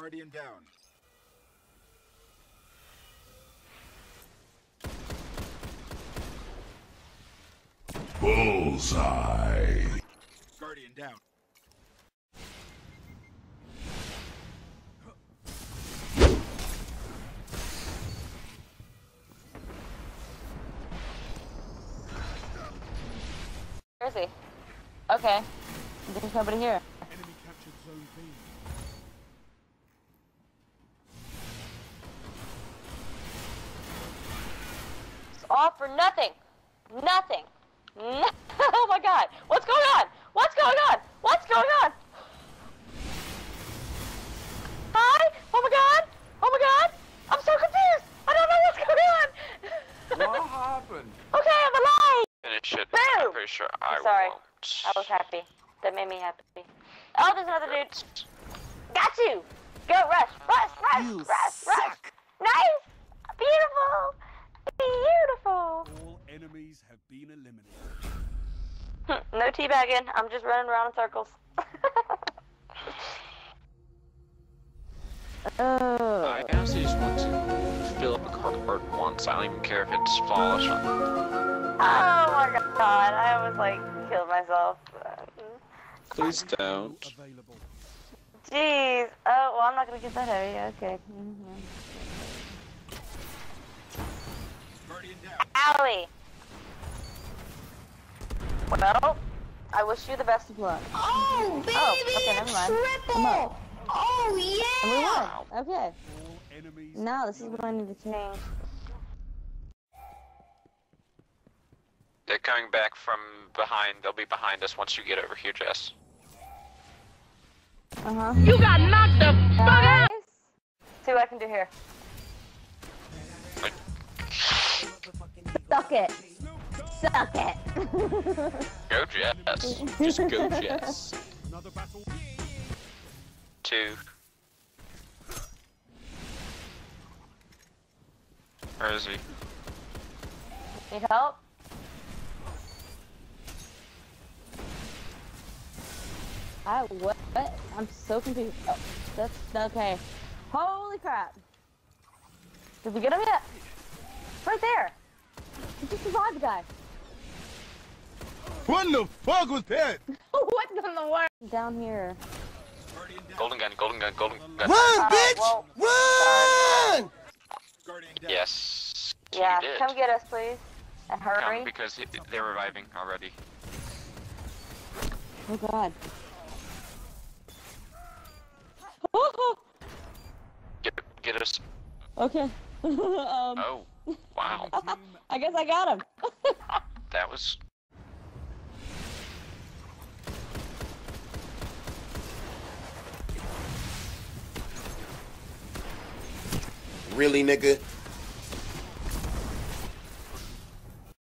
Guardian down. Bullseye. Guardian down. Where is he? Okay. There's nobody here. Enemy captured zone B. It's all for nothing. Nothing. No. Oh my God! What's going on? What's going on? What's going on? Hi! Oh my God! Oh my God! I'm so confused! I don't know what's going on! What happened? Okay, I'm alive! And it should. Boom. I'm pretty sure I'm sorry. Won't. I was happy. That made me happy. Oh, there's another dude. Got you! Go, rush! Rush! Rush! You rush! Suck. Rush! Nice! Beautiful! Beautiful! All enemies have been eliminated. No teabagging. I'm just running around in circles. I honestly just want to fill up a cardboard once. I don't even care if it's fall or something. Oh my God! I almost like killed myself. Please don't. Jeez. Oh well, I'm not gonna get that area. Okay. Mm-hmm. Owie! Well, I wish you the best of luck. Oh, baby! Oh, okay, never mind. Triple! Oh, yeah! And we won. Okay. Now, this is what I need to change. They're coming back from behind. They'll be behind us once you get over here, Jess. Uh-huh. You got knocked the fuck out! See what I can do here. Suck it! Suck it! Go Jess! Just go Jess! 2. Where is he? Need help? I what? I'm so confused. Oh, that's okay. Holy crap! Did we get him yet? Right there! You just survived the guy. What in the fuck was that? What in the world? Down here. Golden gun, golden gun, golden gun. Run, bitch! Well, run! Yes. Yeah, come get us, please. And hurry. Come, because they're reviving already. Oh, God. Get us. Okay. Oh. Wow. I guess I got him. That was... Really, nigga?